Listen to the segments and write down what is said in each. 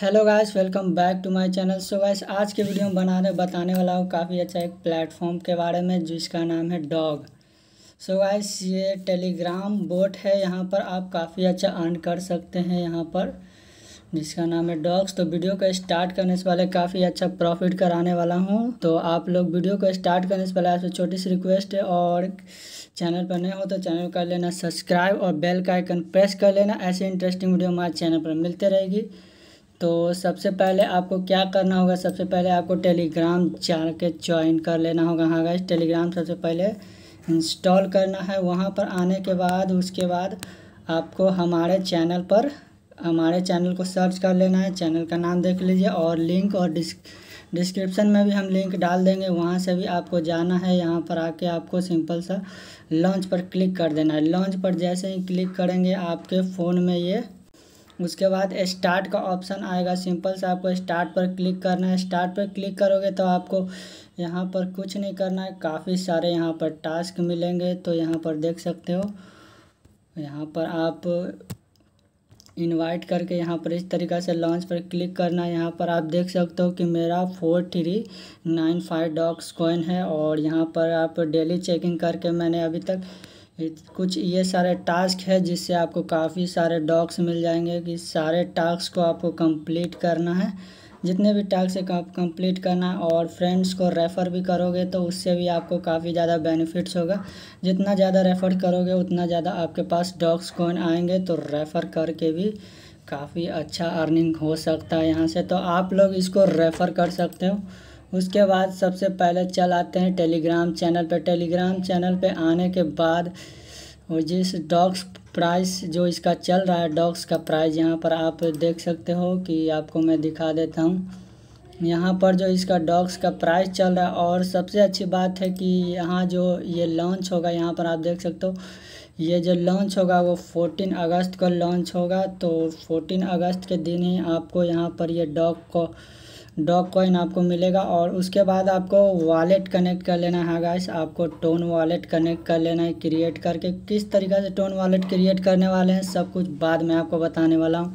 Hello guys, welcome back to my channel. So guys, आज के video में बताने वाला हूँ काफ़ी अच्छा एक प्लेटफॉर्म के बारे में जिसका नाम है डॉग। सो गाइस, ये टेलीग्राम बोट है, यहाँ पर आप काफ़ी अच्छा अर्न कर सकते हैं यहाँ पर, जिसका नाम है डॉग्स। तो वीडियो को स्टार्ट करने से पहले काफ़ी अच्छा प्रॉफिट कराने वाला हूँ, तो आप लोग वीडियो को स्टार्ट करने से पहले आपसे छोटी सी रिक्वेस्ट है, और चैनल पर नए हो तो चैनल कर लेना सब्सक्राइब और बेल का आइकन प्रेस कर लेना। ऐसे इंटरेस्टिंग वीडियो हमारे चैनल पर मिलते रहेगी। तो सबसे पहले आपको क्या करना होगा, सबसे पहले आपको टेलीग्राम जाके ज्वाइन कर लेना होगा। हाँ गाइस, टेलीग्राम सबसे पहले इंस्टॉल करना है। वहाँ पर आने के बाद उसके बाद आपको हमारे चैनल को सर्च कर लेना है। चैनल का नाम देख लीजिए, और लिंक और डिस्क्रिप्शन में भी हम लिंक डाल देंगे। वहाँ से भी आपको जाना है। यहाँ पर आके आपको सिंपल सा लॉन्च पर क्लिक कर देना है। लॉन्च पर जैसे ही क्लिक करेंगे आपके फ़ोन में ये, उसके बाद स्टार्ट का ऑप्शन आएगा। सिंपल से आपको स्टार्ट पर क्लिक करना है। स्टार्ट पर क्लिक करोगे तो आपको यहाँ पर कुछ नहीं करना है। काफ़ी सारे यहाँ पर टास्क मिलेंगे, तो यहाँ पर देख सकते हो। यहाँ पर आप इनवाइट करके यहाँ पर इस तरीक़ा से लॉन्च पर क्लिक करना है। यहाँ पर आप देख सकते हो कि मेरा 4395 डॉग्स कॉइन है, और यहाँ पर आप डेली चेकिंग करके मैंने अभी तक कुछ ये सारे टास्क है जिससे आपको काफ़ी सारे डॉग्स मिल जाएंगे। कि सारे टास्क को आपको कंप्लीट करना है, जितने भी टास्क है आप कंप्लीट करना है। और फ्रेंड्स को रेफ़र भी करोगे तो उससे भी आपको काफ़ी ज़्यादा बेनिफिट्स होगा। जितना ज़्यादा रेफ़र करोगे उतना ज़्यादा आपके पास डॉग्स कॉइन आएंगे, तो रेफ़र करके भी काफ़ी अच्छा अर्निंग हो सकता है यहाँ से। तो आप लोग इसको रेफ़र कर सकते हो। उसके बाद सबसे पहले चल आते हैं टेलीग्राम चैनल पे। टेलीग्राम चैनल पे आने के बाद और जिस डॉग्स प्राइस जो इसका चल रहा है, डॉग्स का प्राइस यहाँ पर आप देख सकते हो कि आपको मैं दिखा देता हूँ। यहाँ पर जो इसका डॉग्स का प्राइस चल रहा है, और सबसे अच्छी बात है कि यहाँ जो ये लॉन्च होगा, यहाँ पर आप देख सकते हो ये जो लॉन्च होगा वो 14 अगस्त को लॉन्च होगा। तो 14 अगस्त के दिन ही आपको यहाँ पर ये डॉग कॉइन आपको मिलेगा। और उसके बाद आपको वॉलेट कनेक्ट कर लेना है। गाइस, आपको टोन वॉलेट कनेक्ट कर लेना है क्रिएट करके। किस तरीक़े से टोन वॉलेट क्रिएट करने वाले हैं सब कुछ बाद में आपको बताने वाला हूँ।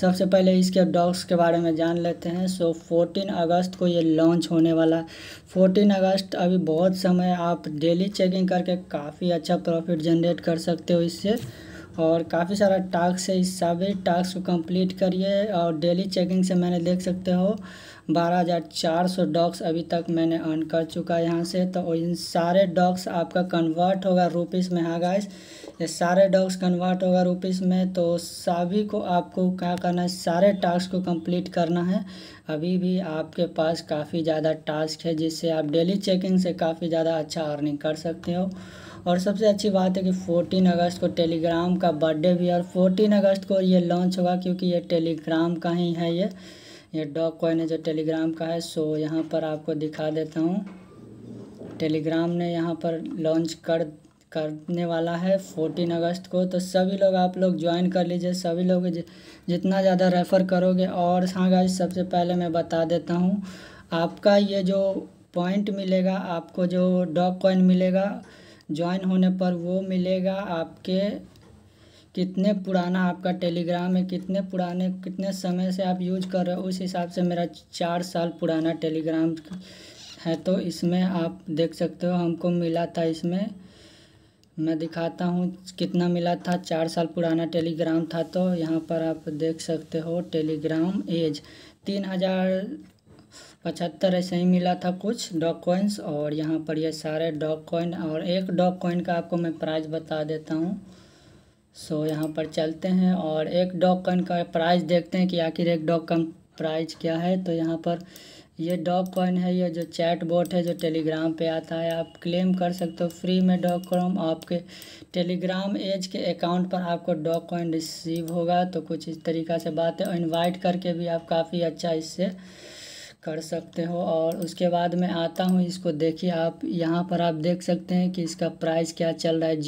सबसे पहले इसके डॉग्स के बारे में जान लेते हैं। सो 14 अगस्त को ये लॉन्च होने वाला है। 14 अगस्त, अभी बहुत समय, आप डेली चेकिंग करके काफ़ी अच्छा प्रॉफिट जनरेट कर सकते हो इससे। और काफ़ी सारा टास्क है, इस सभी टास्क को कंप्लीट करिए। और डेली चेकिंग से मैंने देख सकते हो 12,400 डॉग्स अभी तक मैंने अर्न कर चुका है यहाँ से। तो इन सारे डॉग्स आपका कन्वर्ट होगा रुपीस में। हाँ गाइस, ये सारे डॉग्स कन्वर्ट होगा रुपीस में। तो सभी को आपको क्या करना है, सारे टास्क को कंप्लीट करना है। अभी भी आपके पास काफ़ी ज़्यादा टास्क है जिससे आप डेली चेकिंग से काफ़ी ज़्यादा अच्छा अर्निंग कर सकते हो। और सबसे अच्छी बात है कि 14 अगस्त को टेलीग्राम का बर्थडे भी है, और 14 अगस्त को ये लॉन्च होगा क्योंकि ये टेलीग्राम का ही है। ये डॉग कॉइन है जो टेलीग्राम का है। सो यहाँ पर आपको दिखा देता हूँ, टेलीग्राम ने यहाँ पर लॉन्च करने वाला है 14 अगस्त को। तो सभी लोग, आप लोग ज्वाइन कर लीजिए। सभी लोग जितना ज़्यादा रेफ़र करोगे। और हाँ गाइस, सबसे पहले मैं बता देता हूँ, आपका ये जो पॉइंट मिलेगा, आपको जो डॉग कॉइन मिलेगा ज्वाइन होने पर, वो मिलेगा आपके कितने पुराना आपका टेलीग्राम है, कितने समय से आप यूज कर रहे हो, उस हिसाब से। मेरा 4 साल पुराना टेलीग्राम है, तो इसमें आप देख सकते हो हमको मिला था। इसमें मैं दिखाता हूँ कितना मिला था। 4 साल पुराना टेलीग्राम था। तो यहाँ पर आप देख सकते हो टेलीग्राम एज 3075 ऐसे ही मिला था कुछ डॉग कॉइन्स। और यहाँ पर ये सारे डॉग कॉइन, और एक डॉग कॉइन का आपको मैं प्राइस बता देता हूँ। सो यहाँ पर चलते हैं और एक डॉग कॉइन का प्राइस देखते हैं कि आखिर एक डॉग का प्राइस क्या है। तो यहाँ पर ये डॉग कॉइन है, ये जो चैट बोट है जो टेलीग्राम पे आता है, आप क्लेम कर सकते हो फ्री में डॉग कॉइन। आपके टेलीग्राम एज के अकाउंट पर आपको डॉग कॉइन रिसीव होगा। तो कुछ इस तरीक़ा से बात है। इन्वाइट करके भी आप काफ़ी अच्छा इससे कर सकते हो। और उसके बाद मैं आता हूँ, इसको देखिए आप, यहाँ पर आप देख सकते हैं कि इसका प्राइस क्या चल रहा है।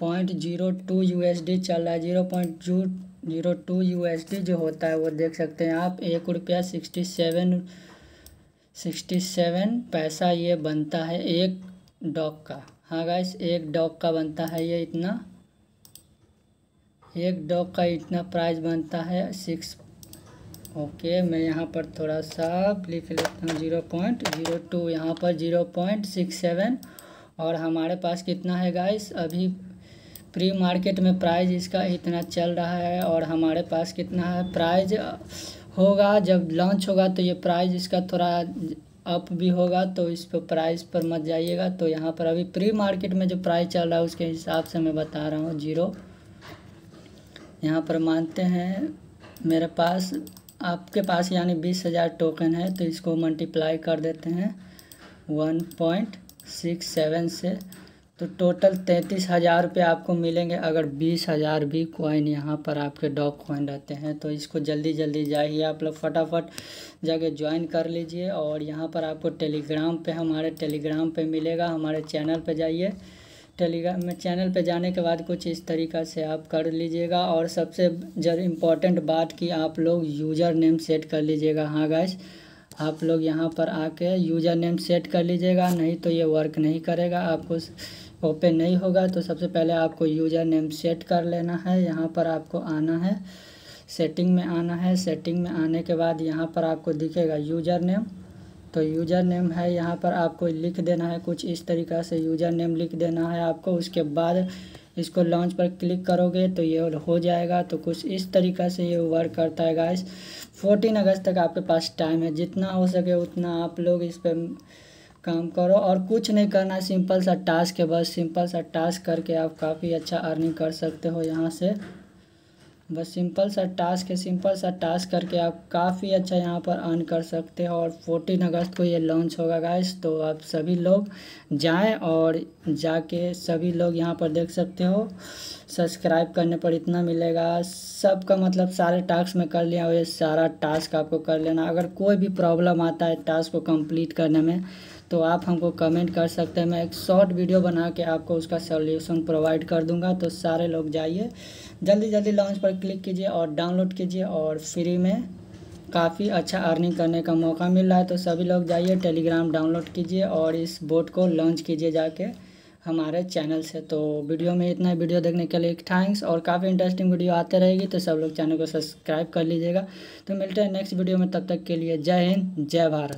0.02 USD चल रहा है। 0.02 USD जो होता है वो देख सकते हैं आप, ₹1.67 ये बनता है एक डॉग का। हाँ गाइस, एक डॉग का बनता है ये इतना, एक डॉग का इतना प्राइस बनता है। सिक्स ओके मैं यहाँ पर थोड़ा सा लिख लेता हूँ 0.02, यहाँ पर 0.67। और हमारे पास कितना है गाइस, अभी प्री मार्केट में प्राइस इसका इतना चल रहा है। और हमारे पास कितना है प्राइस होगा, जब लॉन्च होगा तो ये प्राइस इसका थोड़ा अप भी होगा, तो इस पर प्राइस पर मत जाइएगा। तो यहाँ पर अभी प्री मार्केट में जो प्राइस चल रहा है उसके हिसाब से मैं बता रहा हूँ। जीरो यहाँ पर मानते हैं मेरे पास आपके पास यानी 20,000 टोकन है, तो इसको मल्टीप्लाई कर देते हैं 1.67 से, तो टोटल 33,000 रुपये आपको मिलेंगे अगर 20,000 भी कॉइन यहाँ पर आपके डॉग कॉइन रहते हैं। तो इसको जल्दी जल्दी जाइए आप लोग फटाफट जाके ज्वाइन कर लीजिए। और यहाँ पर आपको टेलीग्राम पे, हमारे टेलीग्राम पे मिलेगा, हमारे चैनल पे जाइए। टेलीग्राम में चैनल पे जाने के बाद कुछ इस तरीक़ा से आप कर लीजिएगा। और सबसे जरूरी इम्पोर्टेंट बात कि आप लोग यूज़र नेम सेट कर लीजिएगा। हाँ गाइस, आप लोग यहाँ पर आके यूज़र नेम सेट कर लीजिएगा, नहीं तो ये वर्क नहीं करेगा, आपको ओपन नहीं होगा। तो सबसे पहले आपको यूज़र नेम सेट कर लेना है। यहाँ पर आपको आना है, सेटिंग में आना है। सेटिंग में आने के बाद यहाँ पर आपको दिखेगा यूज़र नेम, तो यूज़र नेम है यहाँ पर आपको लिख देना है, कुछ इस तरीक़ा से यूज़र नेम लिख देना है आपको। उसके बाद इसको लॉन्च पर क्लिक करोगे तो ये हो जाएगा। तो कुछ इस तरीक़ा से ये वर्क करता है गाइस। 14 अगस्त तक आपके पास टाइम है, जितना हो सके उतना आप लोग इस पर काम करो। और कुछ नहीं करना, सिंपल सा टास्क है, बस सिंपल सा टास्क करके आप काफ़ी अच्छा अर्निंग कर सकते हो यहाँ से। बस सिंपल सा टास्क है, सिंपल सा टास्क करके आप काफ़ी अच्छा यहाँ पर अर्न कर सकते हो। और 14 अगस्त को ये लॉन्च होगा गाइस, तो आप सभी लोग जाएं और जाके सभी लोग यहाँ पर देख सकते हो। सब्सक्राइब करने पर इतना मिलेगा, सबका मतलब सारे टास्क में कर लिया, ये सारा टास्क आपको कर लेना। अगर कोई भी प्रॉब्लम आता है टास्क को कंप्लीट करने में तो आप हमको कमेंट कर सकते हैं, मैं एक शॉर्ट वीडियो बना के आपको उसका सॉल्यूशन प्रोवाइड कर दूंगा। तो सारे लोग जाइए, जल्दी जल्दी लॉन्च पर क्लिक कीजिए और डाउनलोड कीजिए। और फ्री में काफ़ी अच्छा अर्निंग करने का मौका मिल रहा है, तो सभी लोग जाइए टेलीग्राम डाउनलोड कीजिए और इस बोट को लॉन्च कीजिए जाके हमारे चैनल से। तो वीडियो में इतना ही, वीडियो देखने के लिए थैंक्स। और काफ़ी इंटरेस्टिंग वीडियो आते रहेगी, तो सब लोग चैनल को सब्सक्राइब कर लीजिएगा। तो मिलते हैं नेक्स्ट वीडियो में, तब तक के लिए जय हिंद, जय भारत।